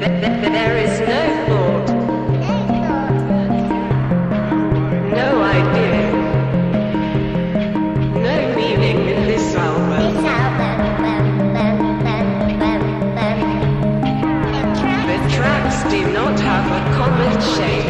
There is no thought, no idea, no meaning in this album. The tracks do not have a common shape.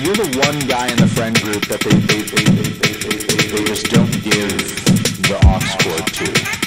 You're the one guy in the friend group that they just don't give the aux chord to.